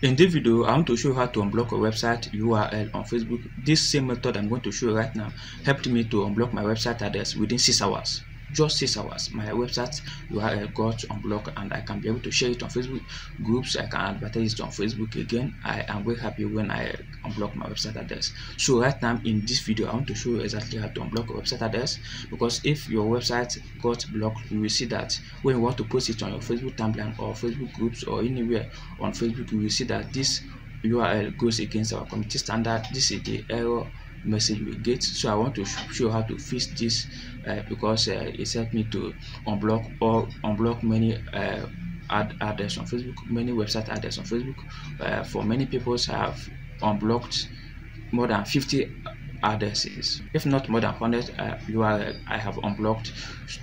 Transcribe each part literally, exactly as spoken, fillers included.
In this video, I want to show you how to unblock a website U R L on Facebook. This same method I'm going to show you right now helped me to unblock my website address within six hours. Just six hours, my website U R L got unblocked and I can be able to share it on Facebook groups. I can advertise it on Facebook again. I am very happy when I unblock my website address. So right now in this video, I want to show you exactly how to unblock a website address, because if your website got blocked, you will see that when you want to post it on your Facebook timeline or Facebook groups or anywhere on Facebook, you will see that this U R L goes against our community standard. This is the error message we get. So I want to show how to fix this uh, because uh, it helped me to unblock or unblock many uh, ad address on Facebook, many website address on Facebook. Uh, for many people, have unblocked more than fifty addresses, if not more than one hundred uh, U R L I have unblocked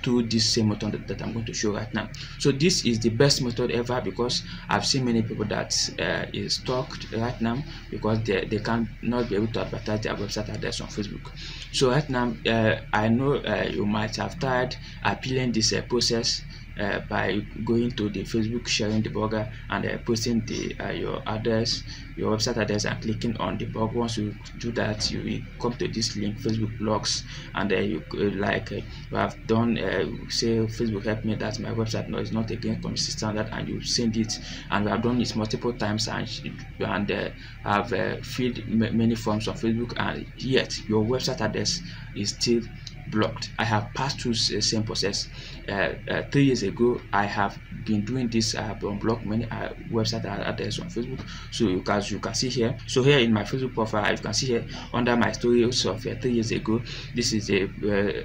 through this same method that I'm going to show right now. So this is the best method ever, because I've seen many people that uh, is stuck right now because they, they can not be able to advertise their website address on Facebook. So right now uh, I know uh, you might have tried appealing this uh, process Uh, by going to the Facebook sharing debugger and uh, posting the uh, your address, your website address, and clicking on debug. Once you do that, you will come to this link, Facebook blogs, and uh, you uh, like uh, you have done uh, say Facebook help me that my website no is not against community standard, and you send it, and we have done it multiple times and and uh, have uh, filled many forms on Facebook, and yet your website address is still blocked. I have passed through the same process uh, uh, three years ago. I have been doing this. I have unblocked many uh, website addresses on Facebook. So you can you can see here. So here in my Facebook profile, you can see here under my stories of uh, three years ago. This is a uh,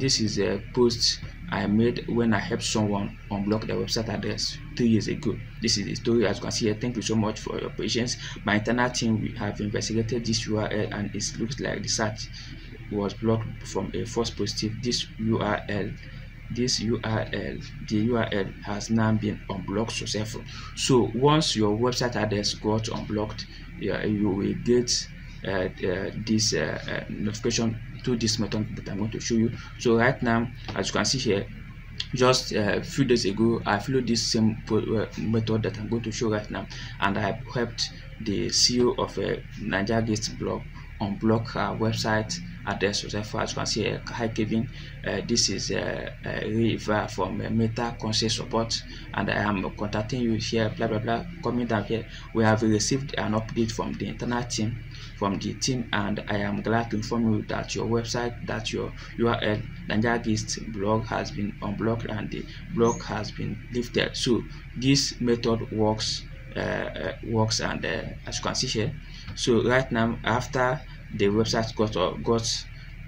this is a post I made when I helped someone unblock their website address two years ago. This is the story, as you can see here. Thank you so much for your patience. My internal team, we have investigated this U R L and it looks like the site was blocked from a false positive. This U R L, this U R L, the U R L has now been unblocked successfully. So once your website address got unblocked, yeah, you will get uh, uh, this uh, uh, notification to this method that I'm going to show you. So right now, as you can see here, just uh, a few days ago, I followed this same method that I'm going to show right now, and I helped the C E O of uh, Naija Gist Blog unblock her website address. As far as you can see, uh, hi Kevin, uh, this is uh, uh, Riva from uh, Meta Council Support, and I am contacting you here. Blah blah blah. Coming down here, we have received an update from the internal team, from the team, and I am glad to inform you that your website, that your U R L, Naija Gist Blog, has been unblocked and the block has been lifted. So this method works. Uh, uh, works and uh, as you can see here. So right now, after the website got uh, got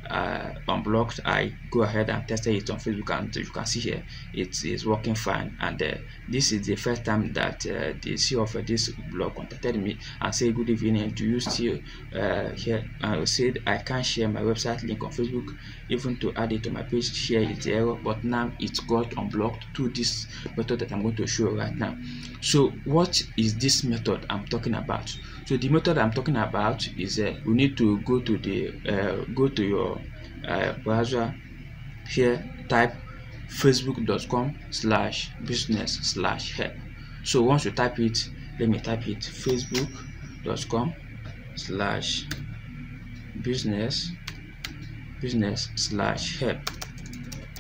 uh, unblocked, I go ahead and tested it on Facebook, and you can see here it is working fine. And uh, this is the first time that uh, the C E O of this blog contacted me and said, "Good evening, do you still uh, here?" I said, "I can't share my website link on Facebook, even to add it to my page. Share is the error, but now it got unblocked through this method that I'm going to show right now." So what is this method I'm talking about? So the method I'm talking about is uh, you need to go to the uh, go to your uh, browser here, type facebook dot com slash business slash help. So once you type it, let me type it, facebook dot com slash business slash help.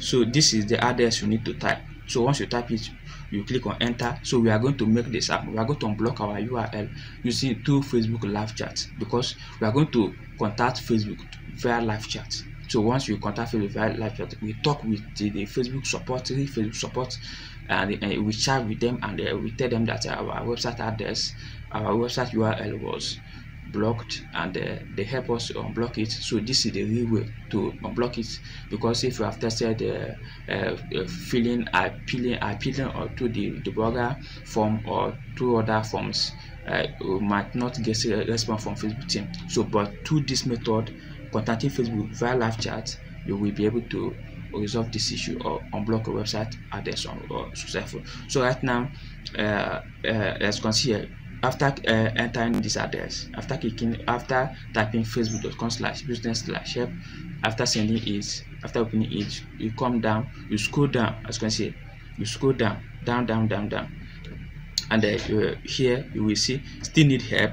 So this is the address you need to type. So once you type it, you click on enter. So we are going to make this happen. We are going to unblock our U R L using two Facebook live chats, because we are going to contact Facebook via live chat. So once we contact Facebook via live chat, we talk with the, the Facebook support, the Facebook support, and, and we chat with them, and uh, we tell them that our website address, our website U R L was blocked, and uh, they help us unblock it. So this is the real way to unblock it, because if you have tested uh, uh, uh, filling, appealing, appealing or to the debugger form or two other forms, uh, you might not get a response from Facebook team. So but through this method, contacting Facebook via live chat, you will be able to resolve this issue or unblock a website address on, or successful. So right now, uh, uh, as you can see here, after uh, entering this address, after clicking, after typing facebook dot com slash business slash help, after sending it, after opening it, you come down, you scroll down, as you can see, you scroll down, down, down, down, down. and uh, here you will see still need help.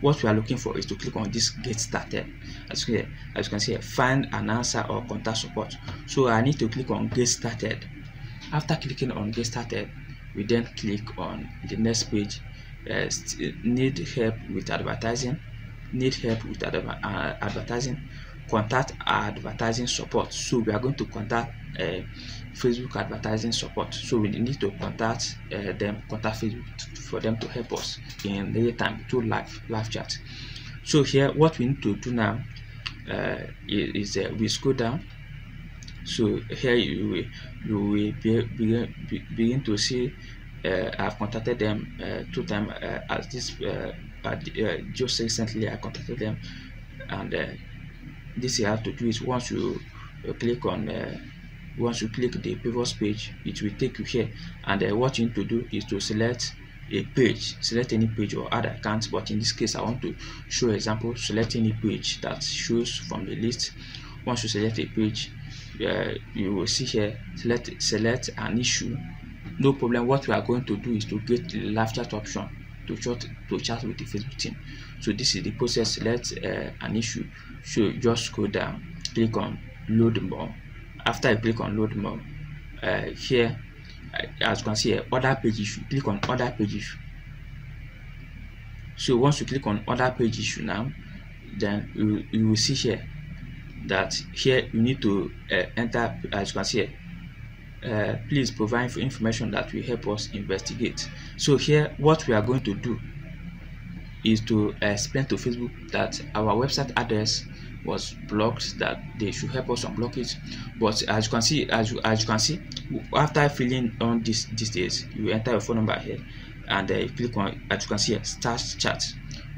What we are looking for is to click on this get started. As you can see, find an answer or contact support. So I need to click on get started. After clicking on get started, we then click on the next page. Uh, need help with advertising, need help with ad uh, advertising, contact advertising support. So we are going to contact uh, Facebook advertising support. So we need to contact uh, them, contact Facebook for them to help us in real time through live live chat. So here, what we need to do now uh, is uh, we scroll down. So here you will you will be, begin, be, begin to see. Uh, I've contacted them uh, two times uh, at this uh, at, uh, just recently. I contacted them, and uh, this you have to do is once you uh, click on uh, once you click the previous page, it will take you here. And uh, what you need to do is to select a page, select any page or add accounts. But in this case, I want to show example. Select any page that shows from the list. Once you select a page, uh, you will see here select select an issue. No problem. What we are going to do is to get the live chat option to chat to chat with the Facebook team. So this is the process. Select uh, an issue. So just go down, click on load more. After I click on load more, uh, here as you can see, uh, other page issue. Click on other page issue. So once you click on other page issue now, then you, you will see here that here you need to uh, enter, as you can see. Uh, Uh, please provide information that will help us investigate. So here what we are going to do is to explain to Facebook that our website address was blocked, that they should help us unblock it. But as you can see, as you, as you can see, after filling on this these days, you enter your phone number here and uh, click on, as you can see, start chat.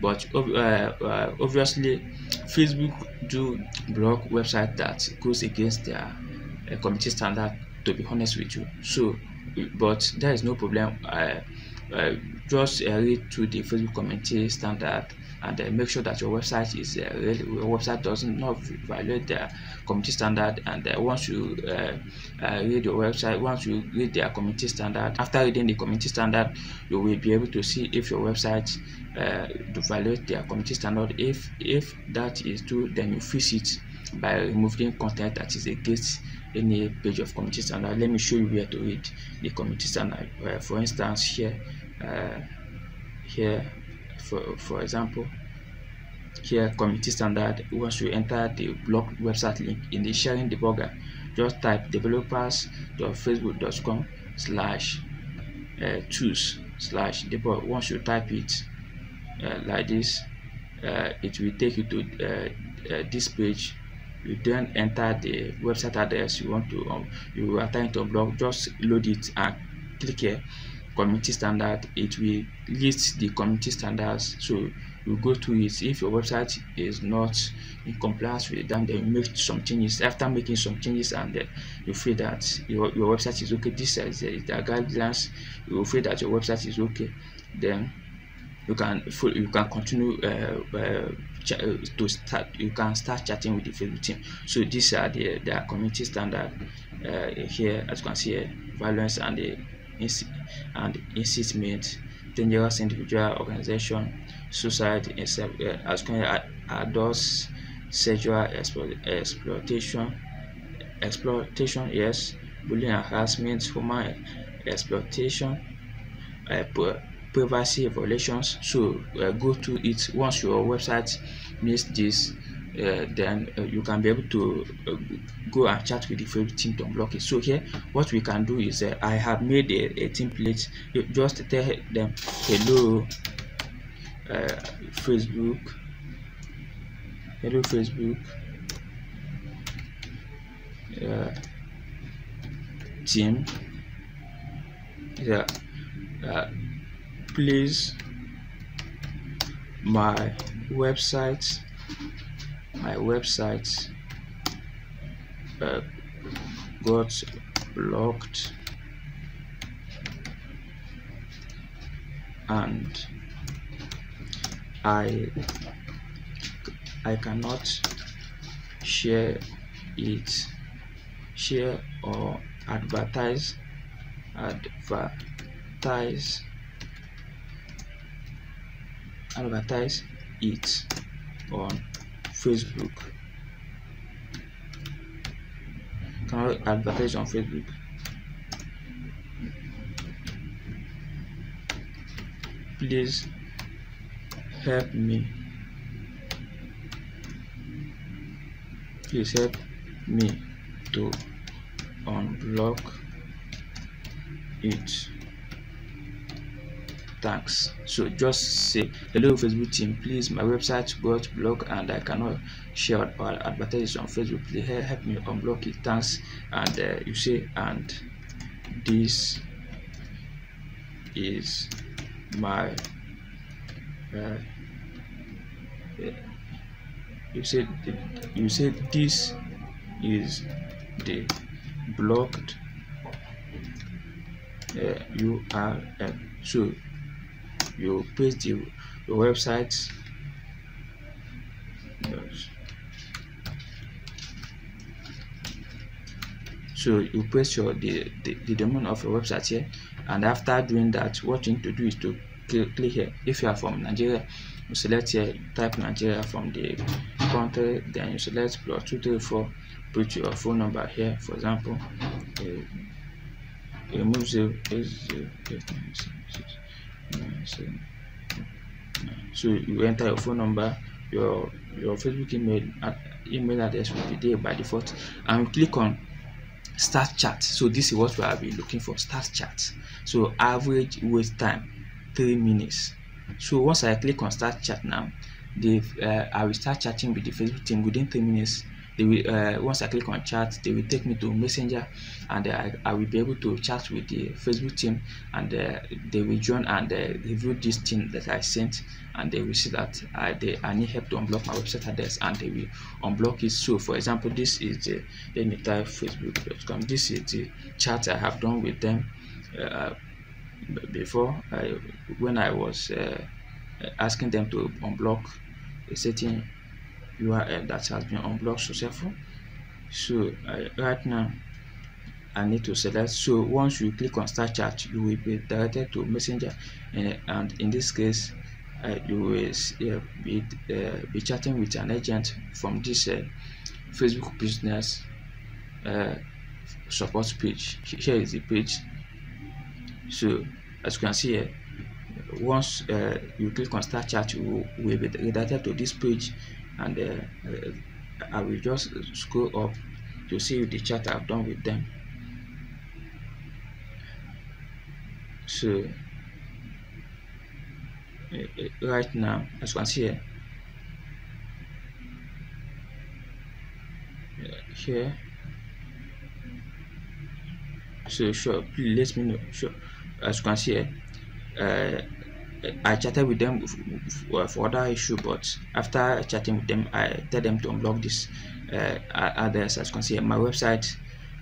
But uh, uh, obviously Facebook do block website that goes against their uh, community standard, to be honest with you. So but there is no problem. uh, uh, just uh, read to the Facebook community standard and uh, make sure that your website is uh, real, your website doesn't not violate the community standard. And uh, once you uh, uh, read your website, once you read their community standard, after reading the community standard, you will be able to see if your website uh, violates their community standard. If if that is true, then you fix it by removing content that is against any page of community standard. Let me show you where to read the community standard. Uh, for instance, here, uh, here, for for example, here community standard. Once you enter the blog website link in the sharing debugger, just type developers dot facebook dot com slash tools slash debug. Once you type it uh, like this, uh, it will take you to uh, uh, this page. You then enter the website address you want to um, you are trying to block. Just load it and click here, community standard. It will list the community standards, so you go to it. If your website is not in compliance with them, then you make some changes. After making some changes and then you feel that your, your website is okay, this is the guidelines, you feel that your website is okay, then you can you can continue uh, uh, to start. You can start chatting with the Facebook team. So these are the, the community standard uh, here, as you can see here, violence and the and incitement, dangerous individual, organization, suicide, uh, as can uh, adults, sexual exploitation, exploitation, yes, bullying and harassment, human exploitation. Uh, privacy violations. So uh, go to it. Once your website meets this, uh, then uh, you can be able to uh, go and chat with the Facebook team to block it. So here what we can do is uh, I have made a, a template. You just tell them, hello uh, Facebook, hello Facebook uh, team, yeah, uh, please, my website my website uh, got blocked and I I cannot share it share or advertise advertise advertise it on Facebook. Can we advertise on Facebook? Please help me. Please help me to unblock it. Thanks. So just say, hello Facebook team, please, my website got blocked and I cannot share or advertise on Facebook. Please help me unblock it. Thanks. And uh, you say, and this is my uh, you said you said this is the blocked uh, U R L. So you paste the, the website yes. So you paste your the, the, the domain of your website here, and after doing that, what you need to do is to click, click here. If you are from Nigeria, you select here, type Nigeria from the country, then you select plus two three four, put your phone number here. For example, uh, remove zero eight zero eight nine seven six nine seven. So you enter your phone number, your your Facebook email at email address will be there by default, and click on start chat. So this is what we have been looking for, start chat. So average wait time three minutes. So once I click on start chat now, they uh, I will start chatting with the Facebook team within three minutes. They will uh, once I click on chat, they will take me to Messenger, and uh, I will be able to chat with the Facebook team, and uh, they will join and uh, review this thing that I sent, and they will see that I they I need help to unblock my website address, and they will unblock it. So for example, this is the let me type facebook dot com. This is the chat I have done with them uh, before I when I was uh, asking them to unblock a setting U R L that has been unblocked successful. So uh, right now I need to select. So once you click on start chat, you will be directed to Messenger, and, and in this case uh, you will uh, be, uh, be chatting with an agent from this uh, Facebook business uh, support page. Here is the page. So as you can see here, once uh, you click on start chat, you will be directed to this page, and uh, I will just scroll up to see the chat I've done with them. So uh, right now, as you can see here, uh, here. So sure, please let me know. Sure, as you can see here, uh, I chatted with them for, for other issue, but after chatting with them, I tell them to unblock this uh, address. As you can see, my website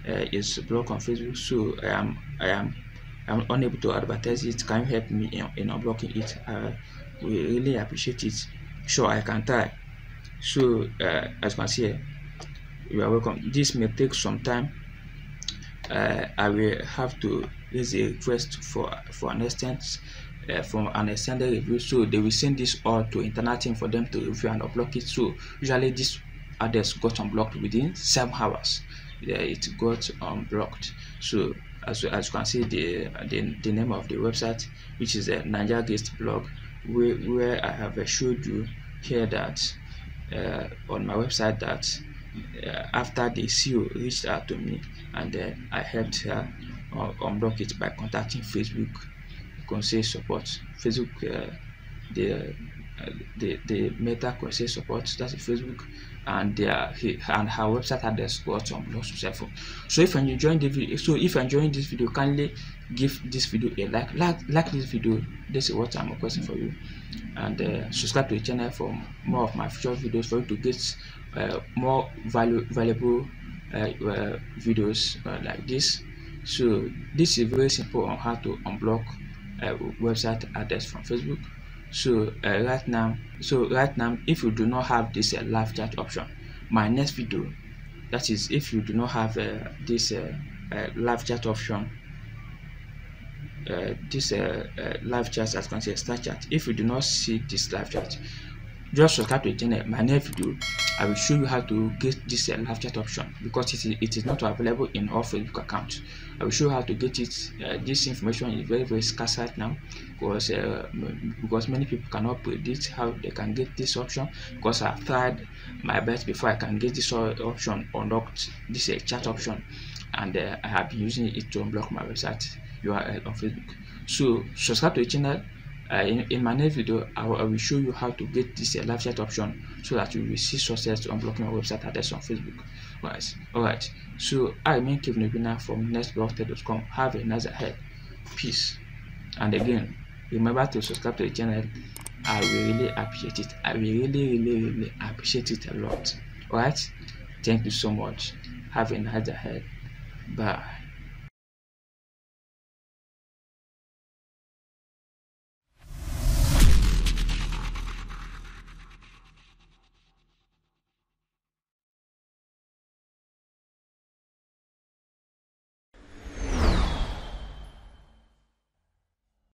uh, is blocked on Facebook, so I am I am I'm unable to advertise it. Can you help me in, in unblocking it? I we really appreciate it. Sure, I can try. So uh, as you can see, you are welcome. This may take some time. Uh, I will have to raise a request for for an extent. Uh, from an extended review, so they will send this all to internal team for them to review and unblock it. So usually this address got unblocked within seven hours. Yeah, it got unblocked. So as as you can see, the the, the name of the website, which is a Naija Gist Blog, where, where I have showed you here that uh, on my website that uh, after the C E O reached out to me, and uh, I helped her uh, unblock it by contacting Facebook Conseil support. Facebook, uh, the, uh, the the Meta Conseil support, that's Facebook, and their and her website address got unblocked successful. So if you enjoyed the video, so if you enjoyed this video, kindly give this video a like, like, like this video. This is what I'm requesting for you, and uh, subscribe to the channel for more of my future videos for you to get uh, more value valuable uh, uh, videos uh, like this. So this is very simple on how to unblock Uh, website address from Facebook. So uh, right now, so right now, if you do not have this uh, live chat option, my next video, that is, if you do not have uh, this uh, uh, live chat option, uh, this uh, uh, live chat, as you can see, a star chat. If you do not see this live chat, just subscribe to the channel. My next video, I will show you how to get this uh, live chat option, because it is, it is not available in all Facebook accounts. I will show you how to get it. Uh, this information is very very scarce right now, because uh, because many people cannot predict how they can get this option. Because I've tried my best before I can get this option or not, this uh, chat option, and uh, I have been using it to unblock my website U R L on Facebook. So subscribe to the channel. Uh, in, in my next video, I will, I will show you how to get this uh, live chat option, so that you will see success to unblocking your website address on Facebook. Right. Alright, so I am Kevin Obinna from Netblogtech dot com. Have a nice ahead. Peace. And again, remember to subscribe to the channel. I will really appreciate it. I will really, really, really appreciate it a lot. Alright, thank you so much. Have a nice ahead. Bye.